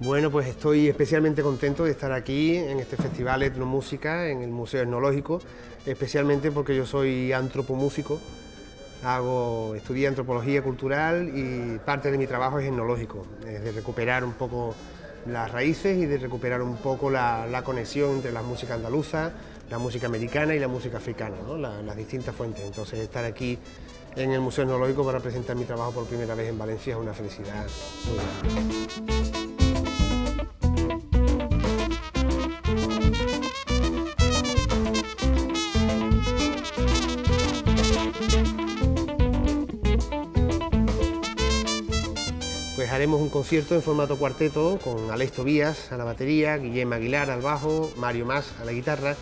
Bueno, pues estoy especialmente contento de estar aquí en este festival Etnomúsica, en el Museo Etnológico, especialmente porque yo soy antropomúsico, estudié antropología cultural y parte de mi trabajo es etnológico, es de recuperar un poco las raíces y de recuperar un poco la conexión entre la música andaluza, la música americana y la música africana, ¿no? Las distintas fuentes. Entonces estar aquí en el Museo Etnológico para presentar mi trabajo por primera vez en Valencia es una felicidad muy grande. Haremos un concierto en formato cuarteto con Aleix Tobías a la batería, Guillermo Aguilar al bajo, Mario Más a la guitarra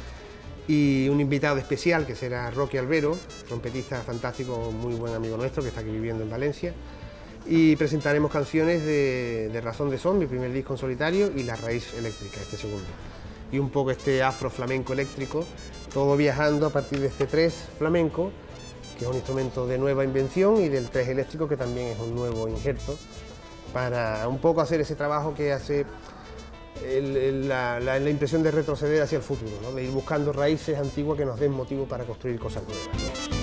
y un invitado especial que será Rocky Albero, trompetista fantástico, muy buen amigo nuestro que está aquí viviendo en Valencia. Y presentaremos canciones de Razón de Son, mi primer disco en solitario, y La Raíz Eléctrica, este segundo. Y un poco este afro-flamenco eléctrico, todo viajando a partir de este tres flamenco, que es un instrumento de nueva invención, y del tres eléctrico, que también es un nuevo injerto, para un poco hacer ese trabajo que hace la impresión de retroceder hacia el futuro, ¿no? De ir buscando raíces antiguas que nos den motivo para construir cosas nuevas.